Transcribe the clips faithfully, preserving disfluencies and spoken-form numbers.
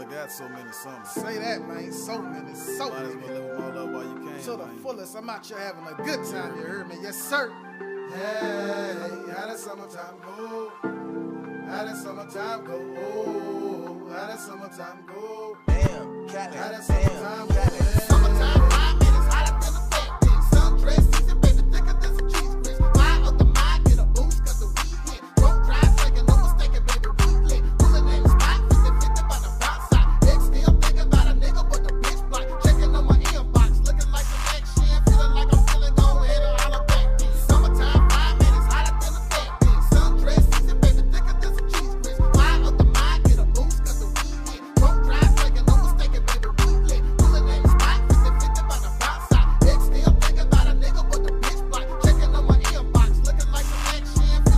Miller got so many summers. Say that, man. So many, so might many. Might as well live them all up while you can. To the man. Fullest. I'm out here having a good time. You heard me? Yes, sir. Hey, how did summertime go? How did summertime go? Oh, how did summertime go? Damn, Cali. How did summertime go? Summertime hot and it's hotter than a fat bitch. Sundress season, baby, thicker than some cheese grits. Why up the mind, get a boost, cause the weed hit. Road drive, thinking, no mistaken, baby, we lit. Pulling in the spot, fifty fifty by the rock side. Ex still thinking about a nigga, but the bitch block. Checking on my inbox, looking like some action. Feeling like I'm feeling gone in a holler back. Summertime hot and it's hotter than a fat bitch. Sundress season, baby, thicker than some cheese grits. Why up the mind, get a boost, cause the weed hit. Road drive, thinking, no mistaken, baby, we lit. Pulling in the spot, fifty fifty by the rock side. Ex still thinking about a nigga, but the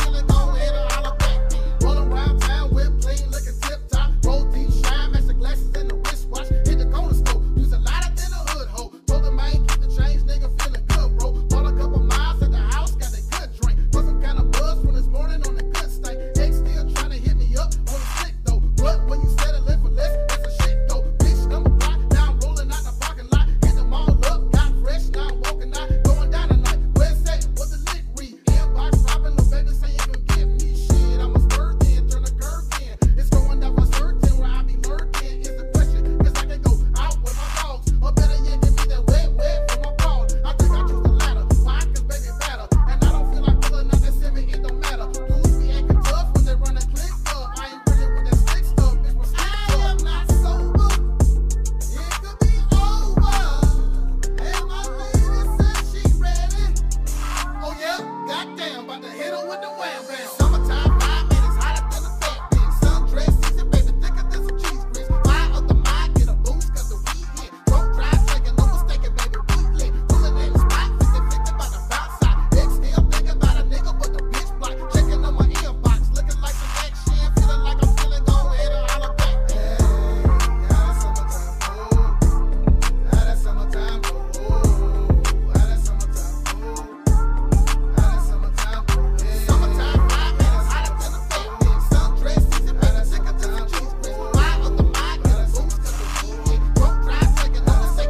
bitch block. Checking on my inbox, looking like some action. Feeling like I'm feeling gone in a holler back. Roll around town, whip clean, looking tip top. Roll deep, shine, matching glasses and the wristwatch. Hit the corner store, use a lighter than a hood hoe. Roll the main, keep the change, nigga, feeling good, bro. Bought a couple miles at the house, got a good drink. Put some kind of buzz from this morning on the good stank. Ex still trying to hit me up on the stick, though. But when you settling for less, that's a shit, though. Bitch, number block, now I'm rolling out the parking lot. Hit them all up, got fresh, now I'm walking out. Going down tonight, west say, what the lick read? Inbox popping, the baby say you can give me shit. I'm a spur then, turn a curve in. It's going down my certain where I be lurking. It's the question, cause I can go out with my dogs. Or better yet, give me that wet, wet for my ball. I think I choose the latter, why? Cause baby better. And I don't feel like pulling out that semi, it don't matter. Dudes be acting tough when they run a click up. I ain't really with that stick stuff, bitch, my stick I am not sober. It could be over. And my lady said she ready. Oh yeah, goddamn, about to hit her with the wham bam. Summertime hot and it's hotter than a fat bitch. Sundress season, baby, thicker than some cheese grits. Why up the mind, get a boost, cause the weed hit. Road drive, thinking, no mistaken, baby, we lit. Pulling in the spot, fifty fifty by the rock side. Ex still thinking about a nigga, but the bitch block. Checking on my inbox, looking like some action. Feeling like I'm feeling gone in a holler back. Hey, how that summertime go? How that summertime go? How that summertime go? How that summertime go? Hey, Summertime hot and it's hotter than a fat bitch. Sundress season, baby, thicker than some cheese grits. Why up the mind, get a boost, cause the weed hit. Road drive, thinking, no mistaken, baby, we lit. Pulling in the spot, fifty fifty by the rock side. Ex still thinking about a nigga, but the bitch block. Checking on my inbox, looking like some action. Feeling like I'm feeling gone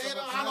in a holler